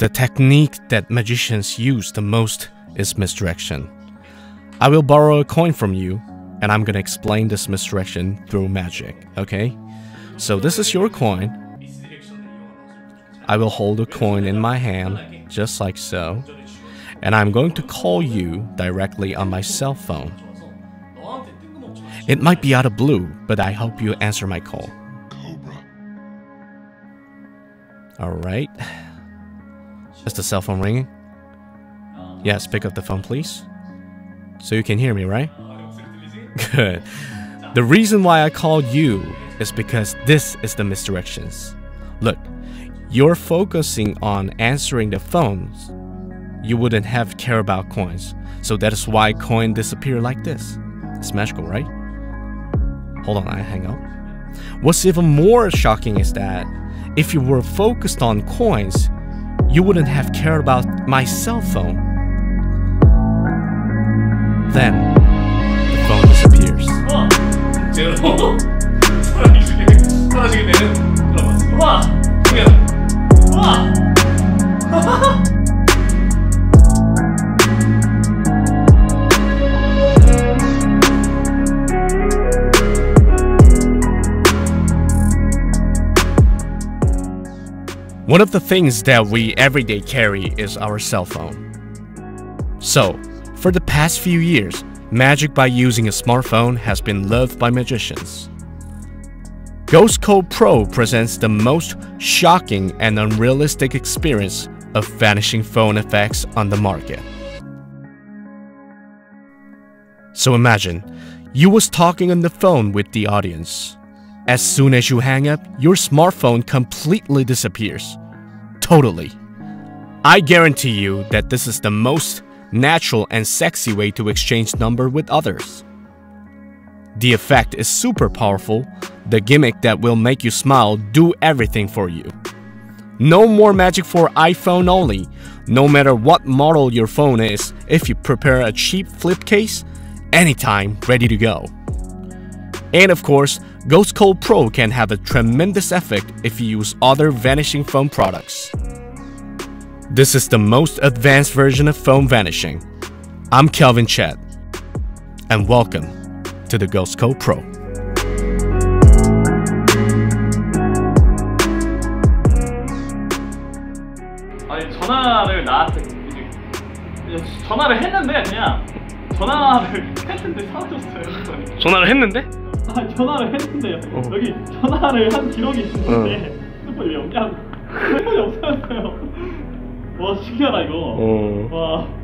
The technique that magicians use the most is misdirection. I will borrow a coin from you, and I'm gonna explain this misdirection through magic, okay? So this is your coin. I will hold a coin in my hand, just like so. And I'm going to call you directly on my cell phone. It might be out of blue, but I hope you answer my call. Alright. Is the cell phone ringing? Yes, pick up the phone, please. So you can hear me, right? Good. The reason why I called you is because this is the misdirections. Look, you're focusing on answering the phones. You wouldn't have care about coins. So that is why coin disappear like this. It's magical, right? Hold on, I hang up. What's even more shocking is that if you were focused on coins, you wouldn't have cared about my cell phone. Then, the phone disappears. One of the things that we everyday carry is our cell phone. So, for the past few years, magic by using a smartphone has been loved by magicians. Ghost Code Pro presents the most shocking and unrealistic experience of vanishing phone effects on the market. So imagine, you was talking on the phone with the audience. As soon as you hang up, your smartphone completely disappears. Totally. I guarantee you that this is the most natural and sexy way to exchange number with others. The effect is super powerful. The gimmick that will make you smile do everything for you. No more magic for iPhone only. No matter what model your phone is, if you prepare a cheap flip case, anytime ready to go. And of course, Ghost Call Pro can have a tremendous effect if you use other vanishing foam products. This is the most advanced version of foam vanishing. I'm Kelvin Chad, and welcome to the Ghost Call Pro. 전화를 했는데 여기 전화를 한 기록이 있는데 핸드폰이 왜 연결 안 돼? 핸드폰이 없어졌어요. 와 신기하다 이거. 와.